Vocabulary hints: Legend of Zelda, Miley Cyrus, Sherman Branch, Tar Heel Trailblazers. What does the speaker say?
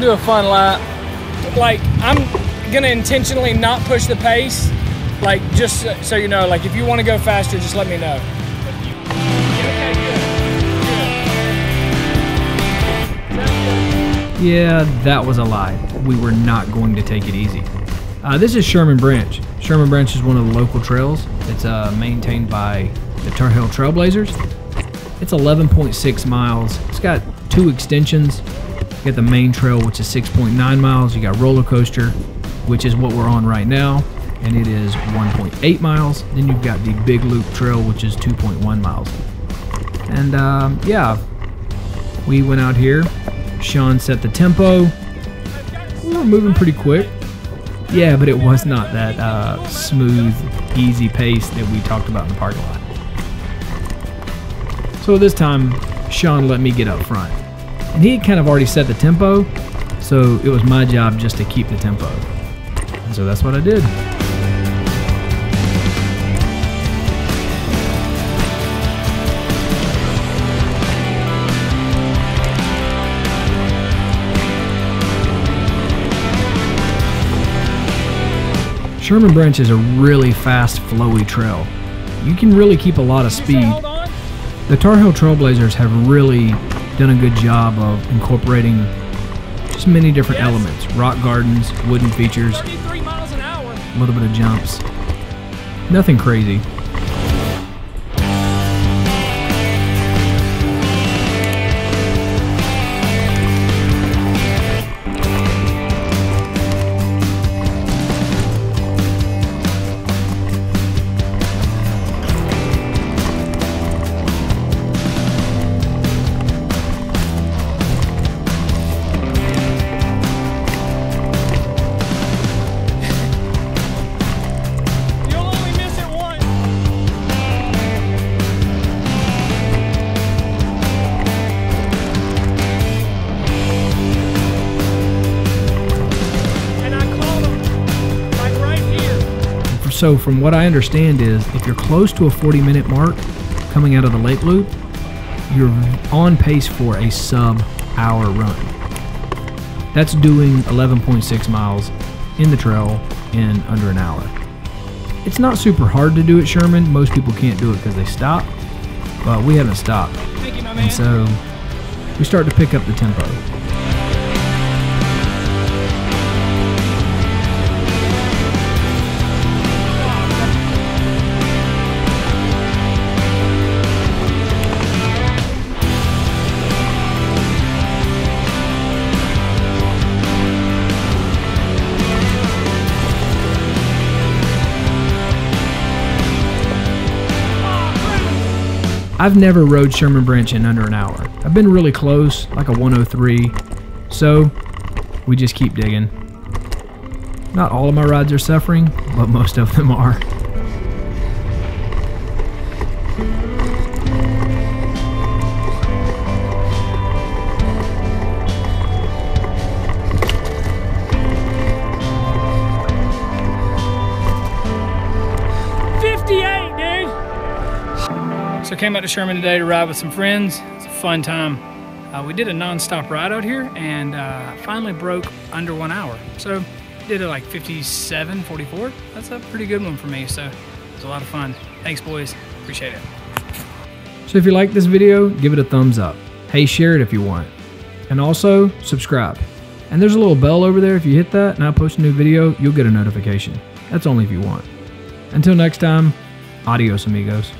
gonna do a fun lap. Like, I'm gonna intentionally not push the pace. Like, just so you know, like, if you wanna go faster, just let me know. Yeah, that was a lie. We were not going to take it easy. This is Sherman Branch. Sherman Branch is one of the local trails. It's maintained by the Tar Heel Trailblazers. It's 11.6 miles. It's got 2 extensions. You got the main trail, which is 6.9 miles. You got roller coaster, which is what we're on right now, and it is 1.8 miles. Then you've got the big loop trail, which is 2.1 miles. And yeah, we went out here. Sean set the tempo. We were moving pretty quick. Yeah, but it was not that smooth, easy pace that we talked about in the parking lot. So this time, Sean let me get up front. And he had kind of already set the tempo, so it was my job just to keep the tempo. And so that's what I did. Sherman Branch is a really fast, flowy trail. You can really keep a lot of speed. The Tar Heel Trailblazers have really done a good job of incorporating just many different elements. Rock gardens, wooden features, a little bit of jumps. Nothing crazy. So from what I understand is, if you're close to a 40-minute mark coming out of the lake loop, you're on pace for a sub-hour run. That's doing 11.6 miles in the trail in under an hour. It's not super hard to do at Sherman. Most people can't do it because they stop, but we haven't stopped. Thank you, my man. And so we start to pick up the tempo. I've never rode Sherman Branch in under an hour. I've been really close, like a 103. So we just keep digging. Not all of my rides are suffering, but most of them are. So came out to Sherman today to ride with some friends. It's a fun time. We did a non-stop ride out here and finally broke under 1 hour. So did it like 57:44. That's a pretty good one for me. So it's a lot of fun. Thanks, boys. Appreciate it. So if you like this video, give it a thumbs up. Hey, share it if you want. And also subscribe. And there's a little bell over there. If you hit that and I post a new video, you'll get a notification. That's only if you want. Until next time, adios amigos.